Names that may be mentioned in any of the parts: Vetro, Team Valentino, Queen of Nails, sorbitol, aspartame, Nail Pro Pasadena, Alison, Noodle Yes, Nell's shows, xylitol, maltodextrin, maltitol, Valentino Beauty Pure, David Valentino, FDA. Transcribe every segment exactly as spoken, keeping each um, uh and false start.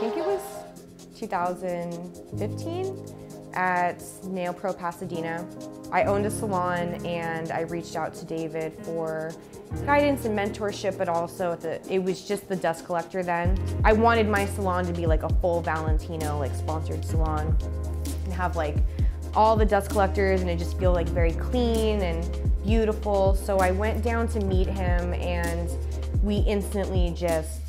think it was two thousand fifteen at Nail Pro Pasadena. I owned a salon and I reached out to David for guidance and mentorship, but also the, it was just the dust collector then. I wanted my salon to be like a full Valentino, like sponsored salon, and have like all the dust collectors, and it just feel like very clean and beautiful. So I went down to meet him and we instantly just,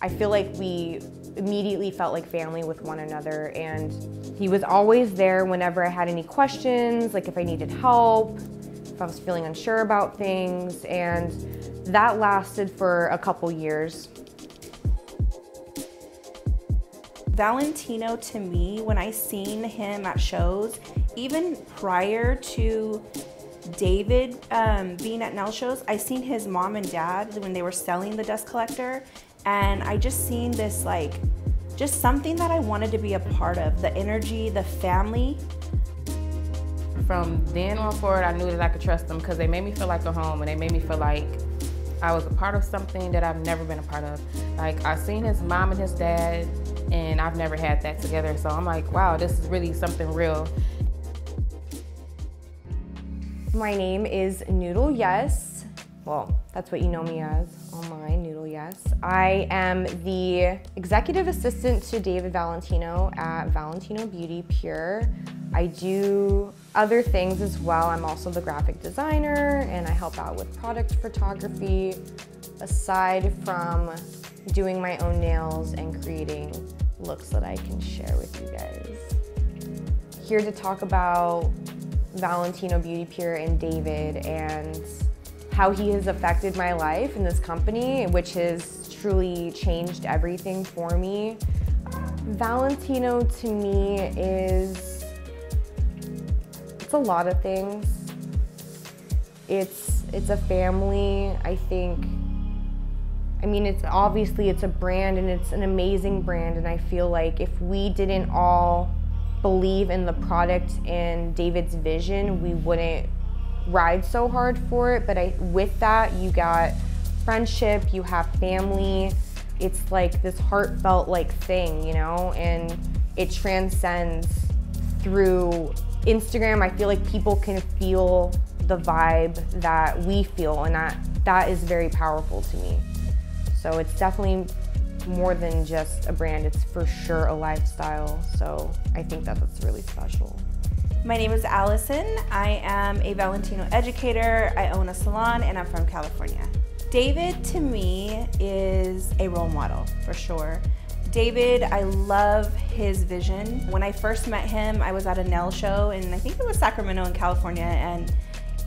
I feel like we immediately felt like family with one another, and he was always there whenever I had any questions, like if I needed help, if I was feeling unsure about things, and that lasted for a couple years. Valentino, to me, when I seen him at shows, even prior to David um, being at Nell's shows, I seen his mom and dad when they were selling the dust collector, and I just seen this like, just something that I wanted to be a part of, the energy, the family. From then on forward, I knew that I could trust them because they made me feel like a home, and they made me feel like I was a part of something that I've never been a part of. Like, I've seen his mom and his dad, and I've never had that together. So I'm like, wow, this is really something real. My name is Noodle Yes. Well, that's what you know me as online, Noodle Yes. I am the executive assistant to David Valentino at Valentino Beauty Pure. I do other things as well. I'm also the graphic designer, and I help out with product photography, aside from doing my own nails and creating looks that I can share with you guys. Here to talk about Valentino Beauty Pure and David, and how he has affected my life in this company, which has truly changed everything for me. Valentino to me is, it's a lot of things. It's, it's a family, I think. I mean, it's obviously it's a brand, and it's an amazing brand, and I feel like if we didn't all believe in the product and David's vision, we wouldn't ride so hard for it. But I, with that, you got friendship, you have family. It's like this heartfelt like thing, you know, and it transcends through Instagram. I feel like people can feel the vibe that we feel, and that that is very powerful to me. So it's definitely more than just a brand, it's for sure a lifestyle. So I think that that's really special. My name is Alison. I am a Valentino educator. I own a salon, and I'm from California. David, to me, is a role model, for sure. David, I love his vision. When I first met him, I was at a Nell's show, and I think it was Sacramento in California, and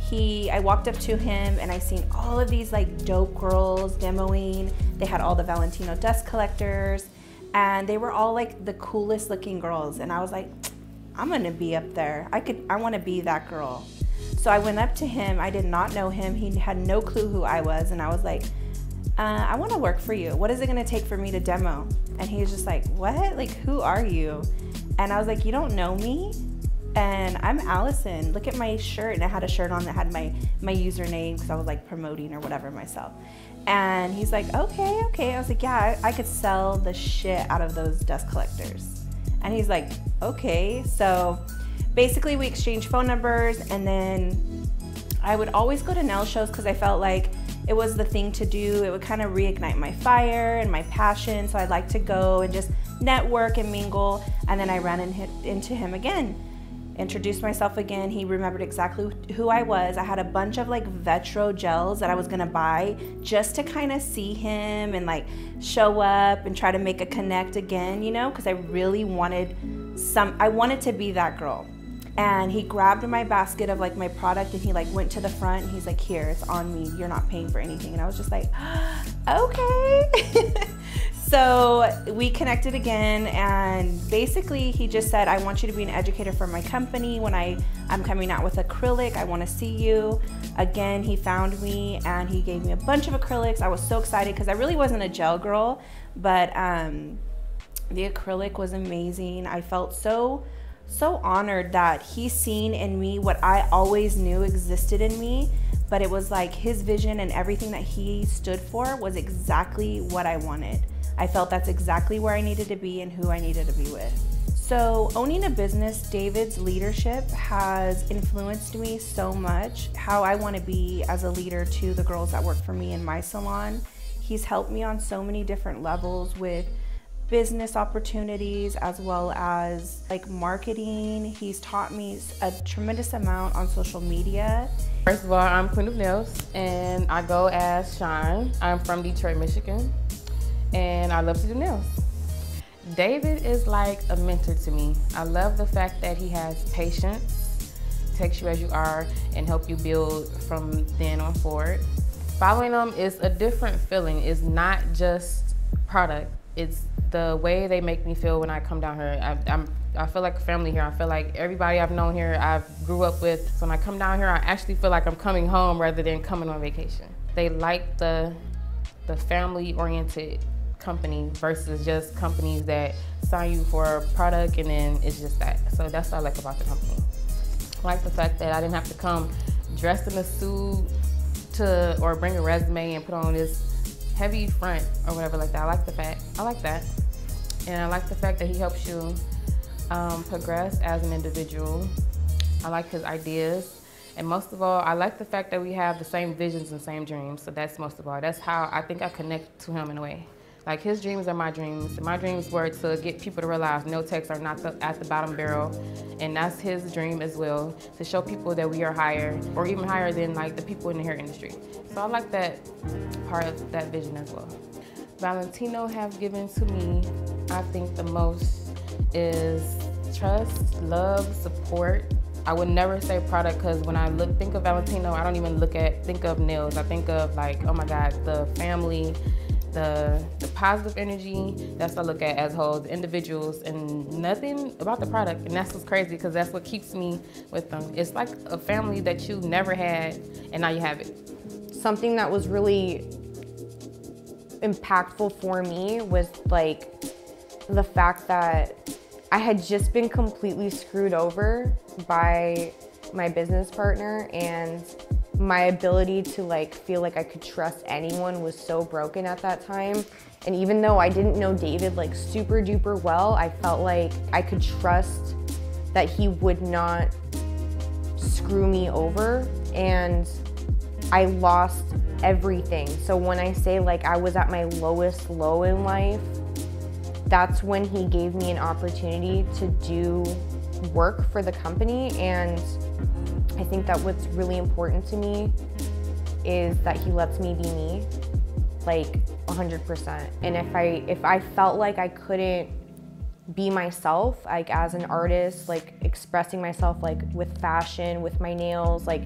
he, I walked up to him, and I seen all of these like dope girls demoing. They had all the Valentino dust collectors, and they were all like the coolest looking girls, and I was like, I'm gonna be up there. I could, I wanna be that girl. So I went up to him, I did not know him, he had no clue who I was, and I was like, uh, I wanna work for you. What is it gonna take for me to demo? And he was just like, what? Like, who are you? And I was like, you don't know me? And I'm Allison, look at my shirt. And I had a shirt on that had my, my username, because I was like promoting or whatever myself. And he's like, okay, okay. I was like, yeah, I, I could sell the shit out of those dust collectors. And he's like, okay. So basically we exchanged phone numbers, and then I would always go to Nell's shows because I felt like it was the thing to do. It would kind of reignite my fire and my passion. So I'd like to go and just network and mingle. And then I ran in, into him again, introduced myself again. He remembered exactly who I was. I had a bunch of like Vetro gels that I was gonna buy just to kind of see him and like show up and try to make a connect again, you know, because I really wanted some, I wanted to be that girl. And he grabbed my basket of like my product, and he like went to the front, and he's like, here, it's on me, you're not paying for anything. And I was just like, okay. So we connected again, and basically he just said, I want you to be an educator for my company. When I, I'm coming out with acrylic, I wanna see you. Again, he found me, and he gave me a bunch of acrylics. I was so excited because I really wasn't a gel girl, but um, the acrylic was amazing. I felt so, so honored that he's seen in me what I always knew existed in me, but it was like his vision and everything that he stood for was exactly what I wanted. I felt that's exactly where I needed to be and who I needed to be with. So owning a business, David's leadership has influenced me so much, how I want to be as a leader to the girls that work for me in my salon. He's helped me on so many different levels with business opportunities as well as like marketing. He's taught me a tremendous amount on social media. First of all, I'm Queen of Nails and I go as Shine. I'm from Detroit, Michigan, and I love to do nails. David is like a mentor to me. I love the fact that he has patience, takes you as you are, and help you build from then on forward. Following them is a different feeling. It's not just product. It's the way they make me feel when I come down here. I, I'm, I feel like a family here. I feel like everybody I've known here, I've grew up with. So when I come down here, I actually feel like I'm coming home rather than coming on vacation. They like the, the family-oriented company versus just companies that sign you for a product and then it's just that. So that's what I like about the company. I like the fact that I didn't have to come dressed in a suit to or bring a resume and put on this heavy front or whatever like that. I like the fact, I like that. And I like the fact that he helps you um, progress as an individual. I like his ideas. And most of all, I like the fact that we have the same visions and same dreams. So that's most of all. That's how I think I connect to him in a way. Like, his dreams are my dreams. And my dreams were to get people to realize nail techs are not the, at the bottom barrel. And that's his dream as well, to show people that we are higher, or even higher than like the people in the hair industry. So I like that part of that vision as well. Valentino have given to me, I think the most is trust, love, support. I would never say product, because when I look, think of Valentino, I don't even look at, think of nails. I think of like, oh my God, the family, The, the positive energy. That's what I look at as whole, the individuals, and nothing about the product. And that's what's crazy, because that's what keeps me with them. It's like a family that you never had and now you have it. Something that was really impactful for me was like the fact that I had just been completely screwed over by my business partner, and my ability to like feel like I could trust anyone was so broken at that time. And even though I didn't know David like super duper well, I felt like I could trust that he would not screw me over, and I lost everything. So when I say like I was at my lowest low in life, that's when he gave me an opportunity to do work for the company. And I think that what's really important to me is that he lets me be me, like one hundred percent. And if I if I felt like I couldn't be myself, like as an artist, like expressing myself, like with fashion, with my nails, like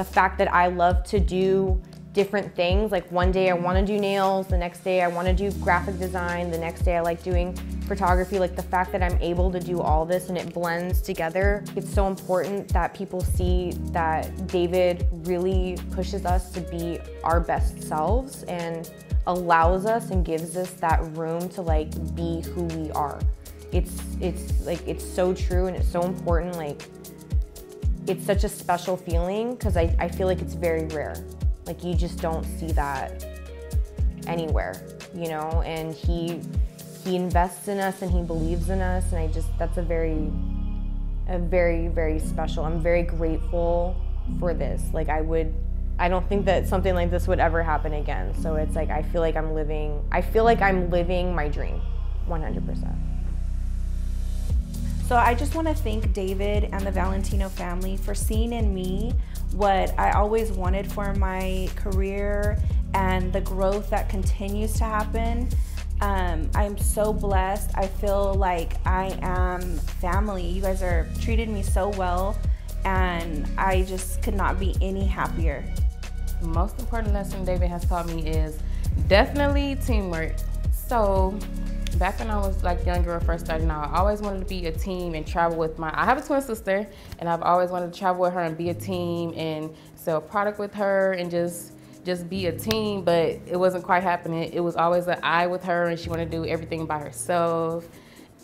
the fact that I love to do different things. Like one day I want to do nails, the next day I want to do graphic design, the next day I like doing photography. Like the fact that I'm able to do all this and it blends together, it's so important that people see that David really pushes us to be our best selves and allows us and gives us that room to like be who we are. It's it's like it's so true and it's so important. Like it's such a special feeling because I, I feel like it's very rare. Like you just don't see that anywhere, you know? And he he invests in us and he believes in us, and I just, that's a very, a very, very special, I'm very grateful for this. Like I would, I don't think that something like this would ever happen again. So it's like, I feel like I'm living, I feel like I'm living my dream, one hundred percent. So I just want to thank David and the Valentino family for seeing in me what I always wanted for my career and the growth that continues to happen. Um, I'm so blessed. I feel like I am family. You guys are treated me so well, and I just could not be any happier. The most important lesson David has taught me is definitely teamwork. So back when I was like younger or first starting out, I always wanted to be a team and travel with my, I have a twin sister, and I've always wanted to travel with her and be a team and sell product with her and just just be a team, but it wasn't quite happening. It was always an I with her, and she wanted to do everything by herself.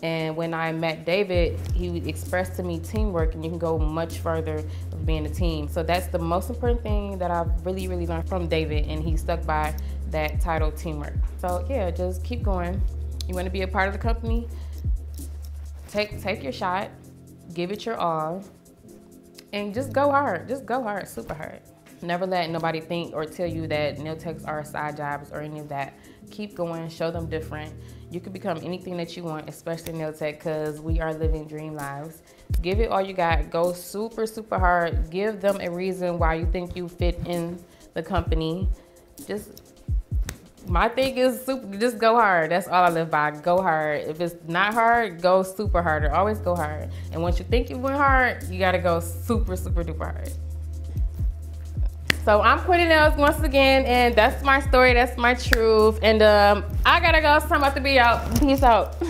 And when I met David, he expressed to me teamwork, and you can go much further with being a team. So that's the most important thing that I've really, really learned from David, and he stuck by that title, teamwork. So yeah, just keep going. You want to be a part of the company? Take, take your shot, give it your all, and just go hard. Just go hard, super hard. Never let nobody think or tell you that nail techs are side jobs or any of that. Keep going, show them different. You can become anything that you want, especially nail tech, because we are living dream lives. Give it all you got, go super, super hard. Give them a reason why you think you fit in the company. Just, my thing is super, just go hard. That's all I live by, go hard. If it's not hard, go super harder, always go hard. And once you think you went hard, you gotta go super, super duper hard. So I'm Queen of Nails once again, and that's my story, that's my truth, and um, I gotta go, it's time about to be out. Peace out.